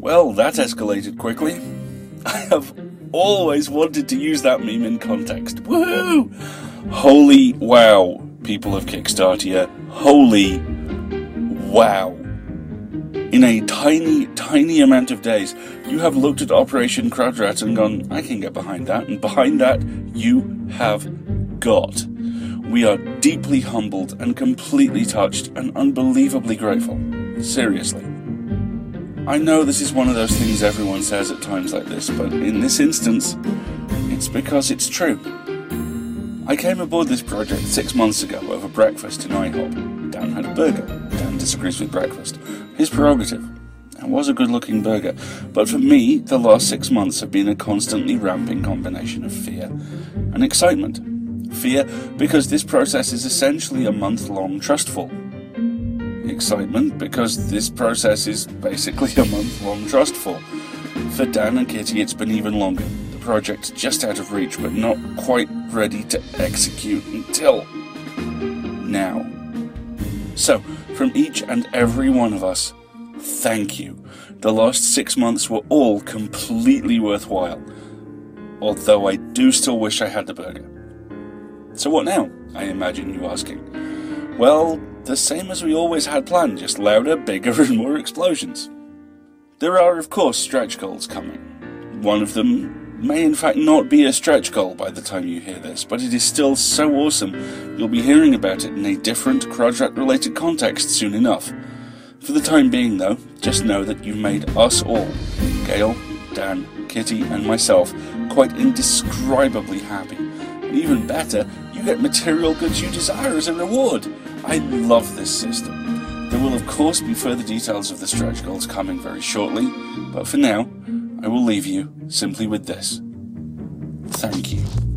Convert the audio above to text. Well, that escalated quickly. I have always wanted to use that meme in context. Woohoo! Holy wow, people of Kickstarter. Holy wow. In a tiny, tiny amount of days, you have looked at Operation CrowdRat and gone, I can get behind that. And behind that, you have got. We are deeply humbled and completely touched and unbelievably grateful. Seriously. I know this is one of those things everyone says at times like this, but in this instance, it's because it's true. I came aboard this project 6 months ago over breakfast in IHOP. Dan had a burger. Dan disagrees with breakfast. His prerogative. It was a good-looking burger, but for me, the last 6 months have been a constantly ramping combination of fear and excitement. Fear, because this process is essentially a month-long trustfall. Excitement, because this process is basically a month-long trust fall. For Dan and Kitty, it's been even longer. The project's just out of reach, but not quite ready to execute until now. So, from each and every one of us, thank you. The last 6 months were all completely worthwhile. Although I do still wish I had the burger. So what now? I imagine you asking. Well, the same as we always had planned, just louder, bigger, and more explosions. There are, of course, stretch goals coming. One of them may, in fact, not be a stretch goal by the time you hear this, but it is still so awesome, you'll be hearing about it in a different Crudrat-related context soon enough. For the time being, though, just know that you've made us all, Gail, Dan, Kitty, and myself, quite indescribably happy. Even better, you get material goods you desire as a reward. I love this system. There will of course be further details of the stretch goals coming very shortly, but for now, I will leave you simply with this. Thank you.